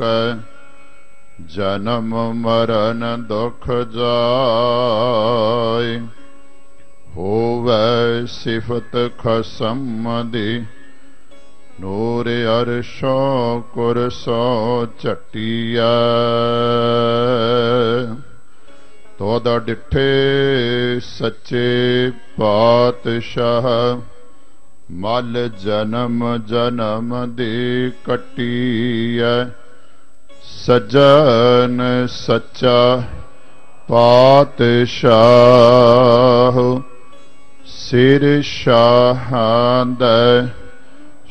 कै जन्म मरण दुख जाय। होवै सिफत खसम्मदी नूर अरशों कुरसों चटिया। तोद डिठे सच्चे पातशाह मल जन्म जन्म दे कटिया। सजन सच्चा पातशाह सिर शाहां दा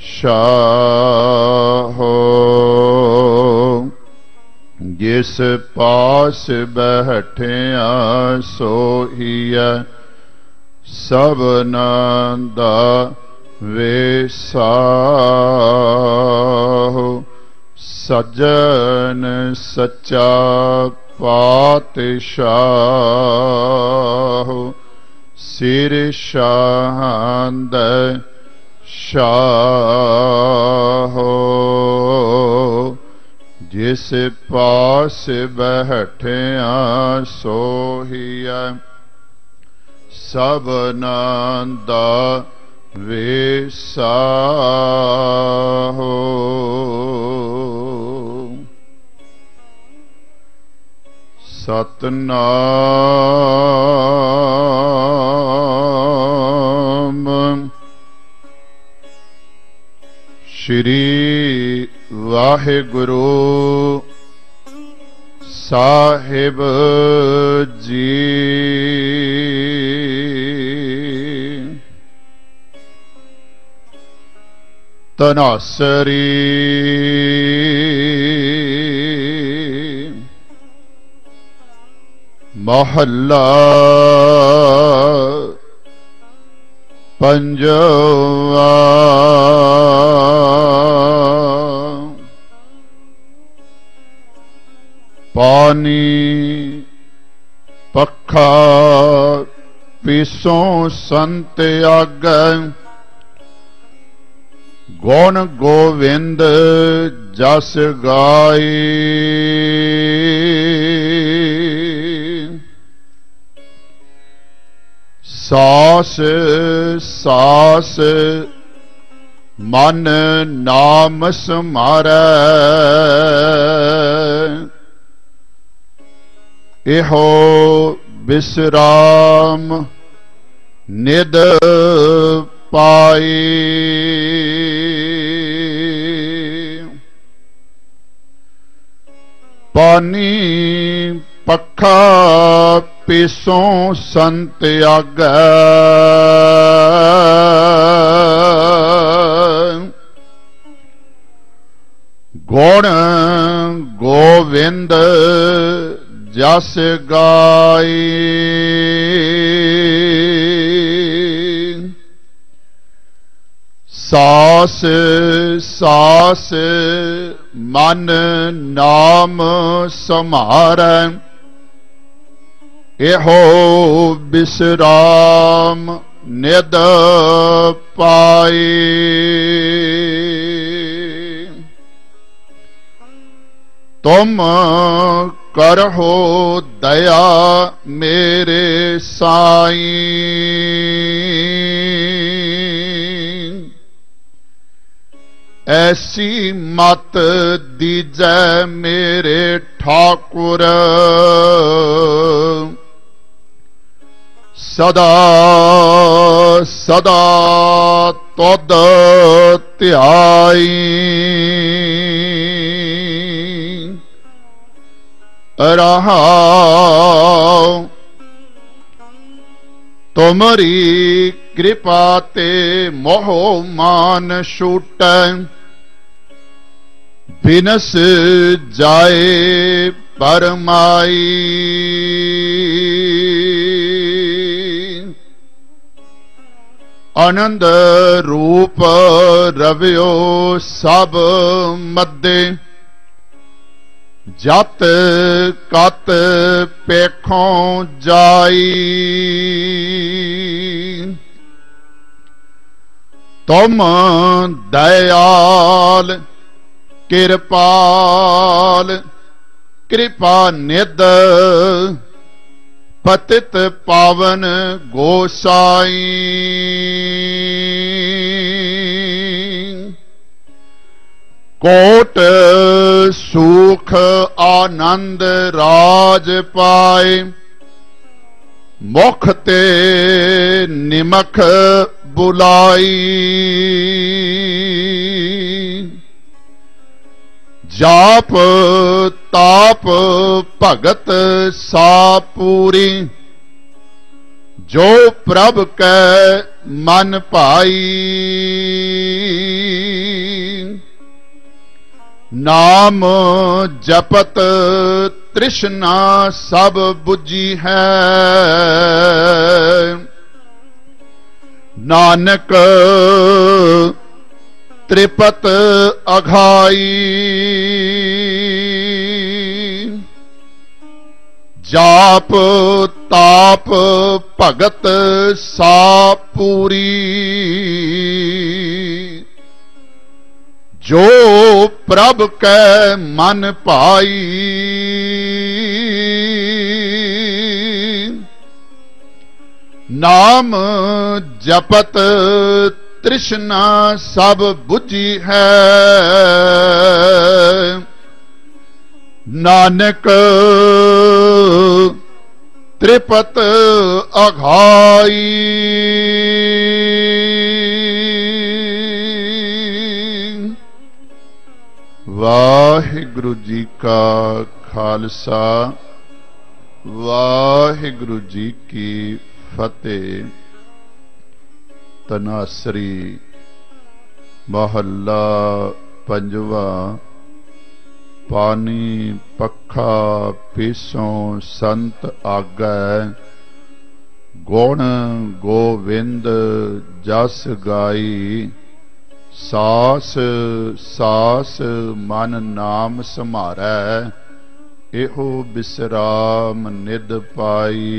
शाह। जिस पास बैठिया सोहिया सबना दा वेसाह। सजन सच्चा पातशाह सिर शाहांद शाह। जिस पास बैठिया सोहिया सबना दा वेसाहो। सतनाम श्री वाहिगुरु साहिब जी। तनासरी महला पंजवा। पानी पखा पीसों संत आग। गुण गोविंद जस गाई। सास सास मन नाम समारै। इहो विश्राम निद पाई। पानी पखा पीसों संत आग। गुण गोविंद जस गाई। सास सास मन नाम समारै। एहो विश्राम निद पाई। तुम करहो दया मेरे साईं। ऐसी मत दीजै मेरे ठाकुर। सदा सदा तुद ध्याई। रहाओ तुमरी कृपा ते मोहो मान छूटै। बिनस जाए परमाई। आनंद रूप रवियो सब मध्य। जत कत पेखों जाई। तुम दयाल किरपाल कृपा निध पतित पावन गोसाई। कोट सुख आनंद राज पाए मुख ते निमख बुलाई। जाप ताप भगत सापूरी जो प्रभ कै मन पाई। नाम जपत तृष्णा सब बुझी है। नानक त्रिपत अघाई। जाप ताप भगत सापूरी जो प्रभ कै मन पाई। नाम जपत तृष्णा सब बुझी है। नानक त्रिपत अघाई। वाहिगुरु जी का खालसा, वाहिगुरु जी की फतेह। तनासरी महला पंजवा। पानी पखा पीसों संत आगे, गुण गोविंद जस गाई। सास सास मन नाम समारै, एहो बिसराम निद पाई।